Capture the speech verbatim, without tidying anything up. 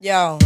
Yo.